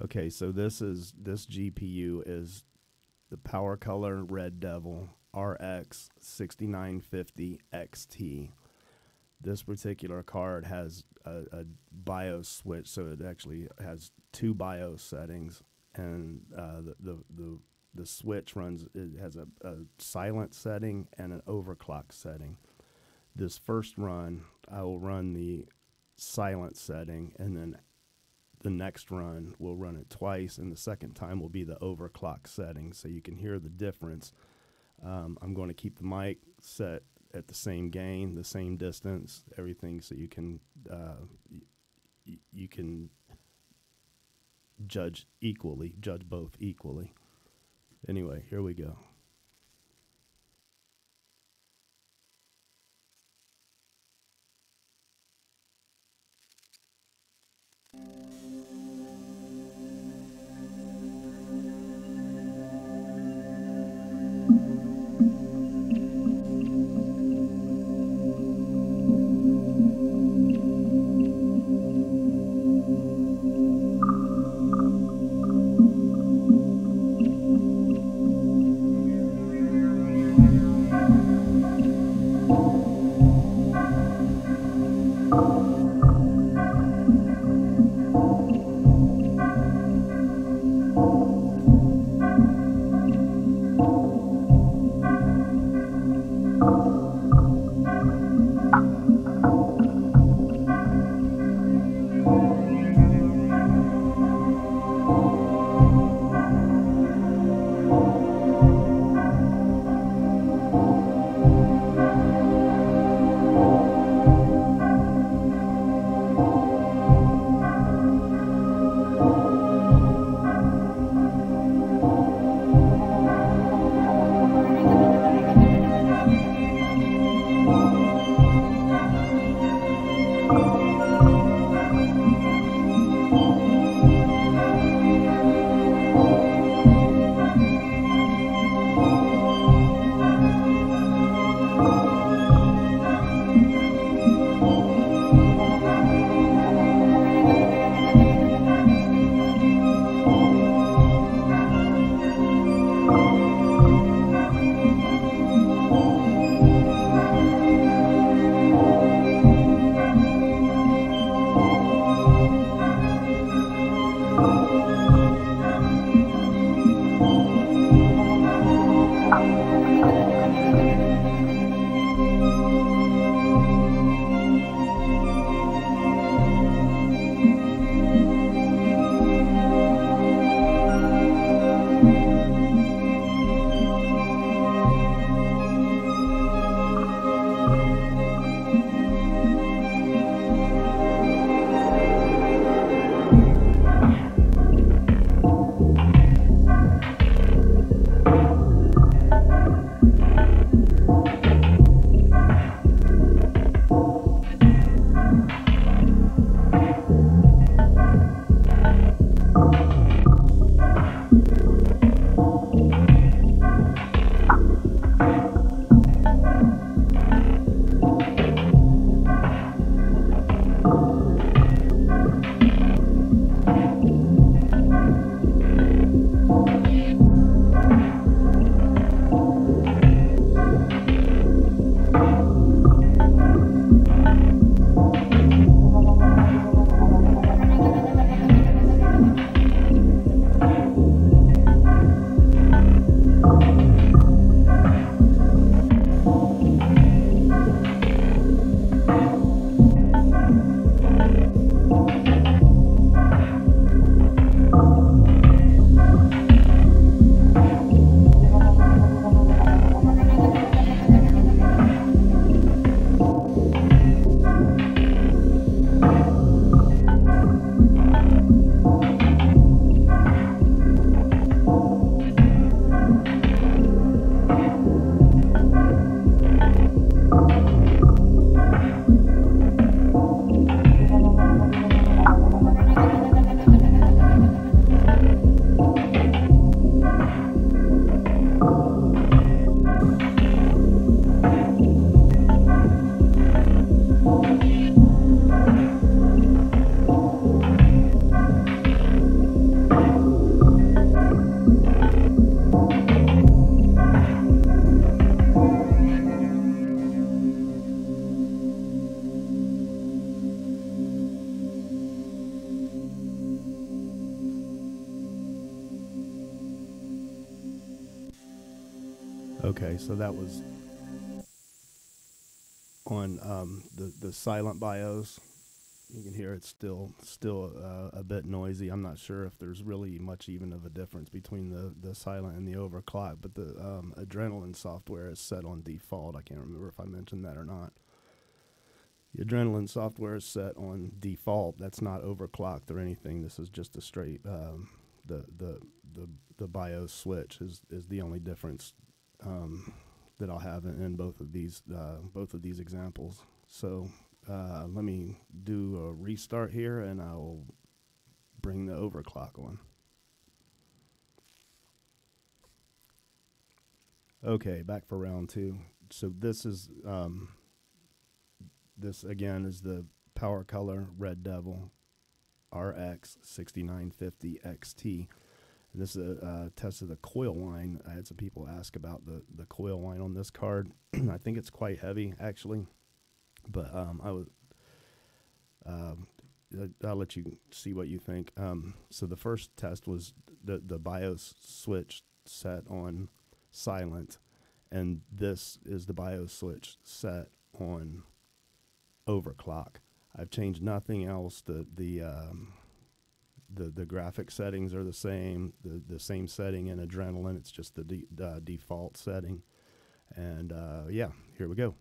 Okay, so this GPU is the PowerColor Red Devil RX 6950 XT. This particular card has a BIOS switch, so it actually has two BIOS settings, and the switch runs. It has a silent setting and an overclock setting. This first run, I will run the silent setting, and then the next run we'll run it twice, and the second time will be the overclock setting, so you can hear the difference. I'm going to keep the mic set at the same gain, the same distance, everything, so you can judge equally, judge both equally. Anyway, here we go. Okay, so that was on the silent BIOS. You can hear it's still a bit noisy. I'm not sure if there's really much even of a difference between the silent and the overclock, but the Adrenaline software is set on default. I can't remember if I mentioned that or not. The Adrenaline software is set on default. That's not overclocked or anything. This is just a straight the BIOS switch is the only difference that I'll have in both of these examples. So let me do a restart here, and I'll bring the overclock on. Okay, back for round two. So this is this again is the PowerColor Red Devil RX 6950 XT. And this is a test of the coil line. I had some people ask about the coil line on this card. I think it's quite heavy, actually. But I'll let you see what you think. So the first test was the BIOS switch set on silent, and this is the BIOS switch set on overclock. I've changed nothing else. The graphic settings are the same. The same setting in Adrenaline. It's just the default setting. And yeah, here we go.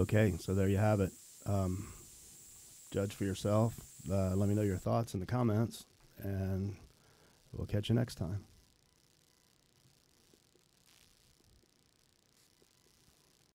Okay, so there you have it. Judge for yourself. Let me know your thoughts in the comments, and we'll catch you next time.